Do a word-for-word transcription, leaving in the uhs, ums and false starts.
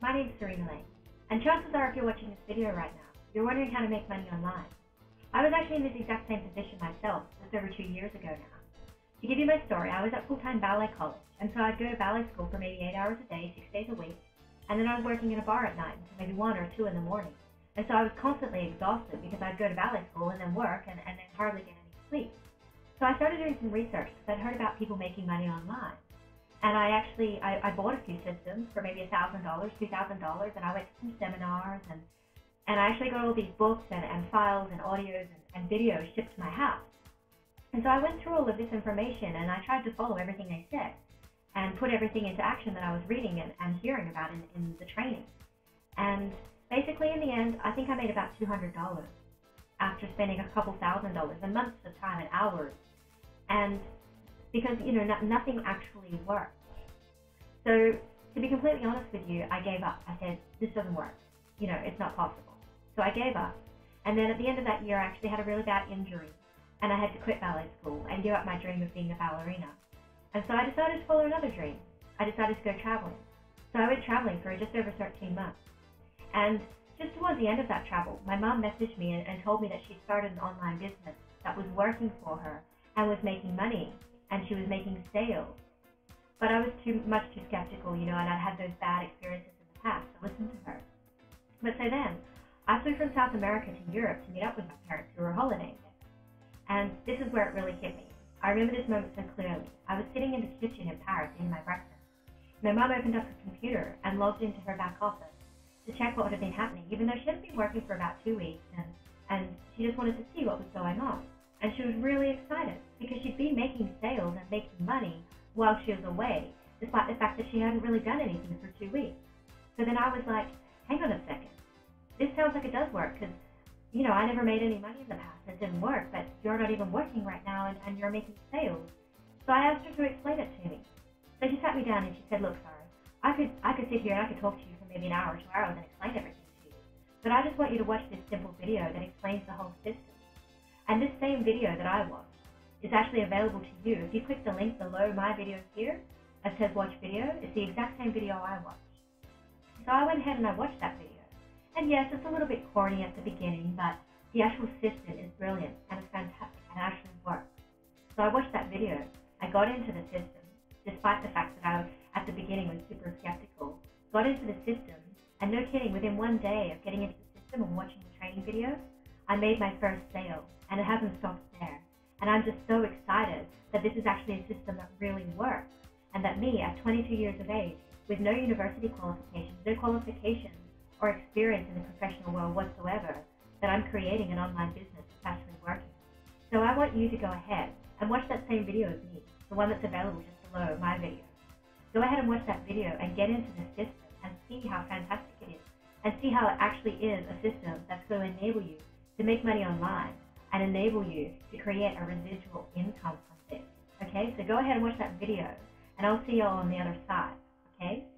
My name is Serena Lane, and chances are if you're watching this video right now, you're wondering how to make money online. I was actually in this exact same position myself just over two years ago now. To give you my story, I was at full-time ballet college, and so I'd go to ballet school for maybe eight hours a day, six days a week, and then I was working in a bar at night until maybe one or two in the morning. And so I was constantly exhausted because I'd go to ballet school and then work and, and then hardly get any sleep. So I started doing some research because I'd heard about people making money online. And I actually, I, I bought a few systems for maybe a thousand dollars, two thousand dollars, and I went to some seminars, and, and I actually got all these books and, and files and audios and, and videos shipped to my house. And so I went through all of this information and I tried to follow everything they said and put everything into action that I was reading and, and hearing about in, in the training. And basically in the end, I think I made about two hundred dollars after spending a couple thousand dollars and months of time and hours. And because, you know, no, nothing actually worked. So, to be completely honest with you, I gave up. I said, this doesn't work. You know, it's not possible. So I gave up. And then at the end of that year, I actually had a really bad injury, and I had to quit ballet school and give up my dream of being a ballerina. And so I decided to follow another dream. I decided to go traveling. So I went traveling for just over thirteen months. And just towards the end of that travel, my mom messaged me and, and told me that she started an online business that was working for her and was making money. And she was making sales. But I was too much too skeptical, you know, and I'd had those bad experiences in the past, so listen to her. But so then, I flew from South America to Europe to meet up with my parents who were holidaying there. And this is where it really hit me. I remember this moment so clearly. I was sitting in the kitchen in Paris eating my breakfast. My mum opened up her computer and logged into her back office to check what had been happening, even though she had been working for about two weeks and, and she just wanted to see what was going on. And she was really excited because she'd been making sales and making money while she was away, despite the fact that she hadn't really done anything for two weeks. So then I was like, hang on a second. This sounds like it does work because, you know, I never made any money in the past. It didn't work, but you're not even working right now and, and you're making sales. So I asked her to explain it to me. So she sat me down and she said, look, sorry, I could, I could sit here and I could talk to you for maybe an hour or two hours and explain everything to you. But I just want you to watch this simple video that explains the whole system. And this same video that I watched is actually available to you. If you click the link below my video here, it says watch video, it's the exact same video I watched. So I went ahead and I watched that video. And yes, it's a little bit corny at the beginning, but the actual system is brilliant and it's fantastic and actually works. So I watched that video, I got into the system, despite the fact that I was, at the beginning was super skeptical, got into the system, and no kidding, within one day of getting into the system and watching the training video, I made my first sale, and it hasn't stopped there. And I'm just so excited that this is actually a system that really works, and that me, at twenty-two years of age, with no university qualifications, no qualifications or experience in the professional world whatsoever, that I'm creating an online business that's actually working. So I want you to go ahead and watch that same video as me, the one that's available just below my video. Go ahead and watch that video and get into the system and see how fantastic it is, and see how it actually is a system that's going to enable you to make money online and enable you to create a residual income from this. Okay, so go ahead and watch that video and I'll see y'all on the other side. Okay?